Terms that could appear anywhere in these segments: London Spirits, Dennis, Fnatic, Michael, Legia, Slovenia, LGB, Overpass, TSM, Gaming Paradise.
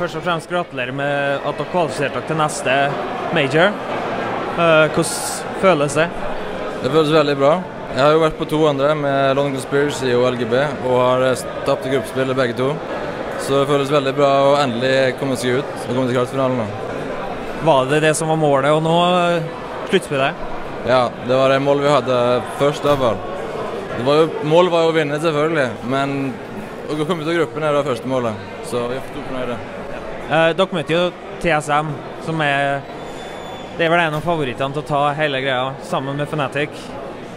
først og fremst gratulerer med at dere kvalifiserte dere til neste major. Hvordan føles det? Det føles veldig bra. Jeg har jo vært på to andre med London Spirits og LGB, og har tapt i gruppespillet begge to. Så det føles veldig bra å endelig komme seg ut og komme til kvartfinalen. Var det det som var målet, og nå sluttspillet? Ja, det var det målet vi hadde først i hvert fall. Målet var jo å vinne selvfølgelig, men å komme ut av gruppen er det første målet. Så vi har fått oppnøyde. Dere møter jo TSM, som er... Det er vel en av favorittene til å ta hele greia, sammen med Fnatic.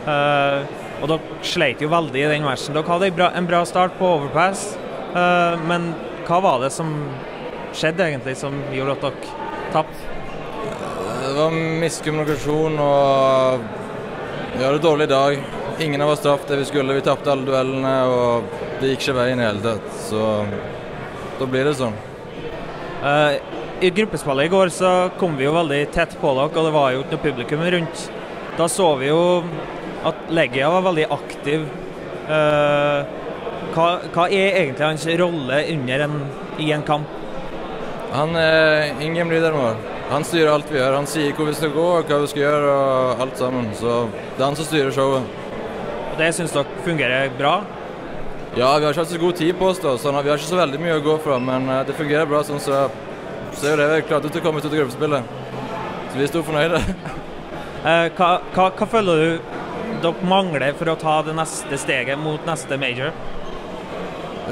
Og dere sleit jo veldig i den matchen. Dere hadde en bra start på Overpass, men hva var det som skjedde egentlig som gjorde at dere tapt? Det var miskommunikasjon og vi hadde en dårlig dag. Ingen av oss traff det vi skulle, vi tappte alle duellene og det gikk ikke veien i hele tatt, så da blir det sånn. I gruppespillet i går så kom vi jo veldig tett på dere, og det var jo ikke noe publikum rundt. Da så vi jo at Legia var veldig aktiv. Hva er egentlig hans rolle i en kamp? Han er ingen lyder vår. Han styrer alt vi gjør. Han sier hvor vi skal gå, hva vi skal gjøre og alt sammen. Så det er han som styrer showet. Og det synes dere fungerer bra? Ja, vi har ikke hatt så god tid på oss da, så vi har ikke så veldig mye å gå fra, men det fungerer bra sånn så... Så er det vi klarte til å komme ut til gruppespillet, så vi er stort fornøyde. Hva føler du dere mangler for å ta det neste steget mot neste major?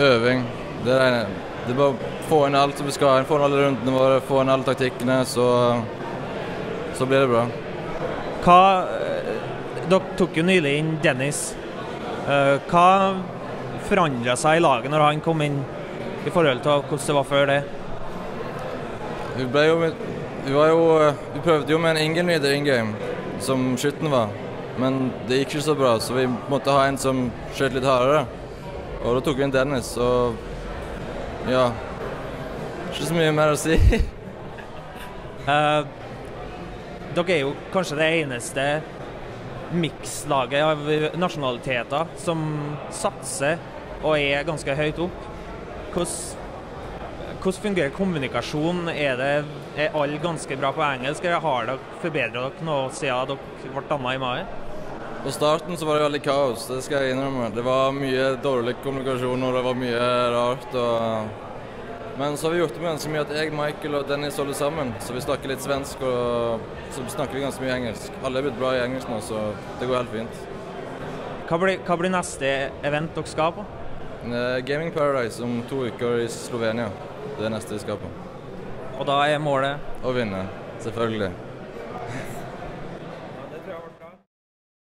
Øving. Det er bare å få inn alt som vi skal, få inn alle rundene våre, få inn alle taktikkene, så blir det bra. Dere tok jo nylig inn Dennis. Hva forandret seg i laget når han kom inn i forhold til hvordan det var før det? Vi prøvde jo med en ingen-lyder in-game, som skytten var, men det gikk ikke så bra, så vi måtte ha en som skjøt litt hardere. Og da tok vi inn Dennis, og ja, ikke så mye mer å si. Dere er jo kanskje det eneste mix-laget av nasjonaliteter som satser og er ganske høyt opp. Hvordan fungerer kommunikasjonen? Er alle ganske bra på engelsk, eller har dere forbedret dere nå siden dere ble dannet i mai? På starten så var det veldig kaos, det skal jeg innrømme. Det var mye dårlig kommunikasjon, og det var mye rart. Men så har vi gjort det med ganske mye at jeg, Michael og Dennis holder sammen, så vi snakker litt svensk, og så snakker vi ganske mye engelsk. Alle er blitt bra i engelsk nå, så det går helt fint. Hva blir neste event dere skal på? Gaming Paradise om 2 uker i Slovenia. Det er neste vi skal på. Og da er målet? Å vinne, selvfølgelig.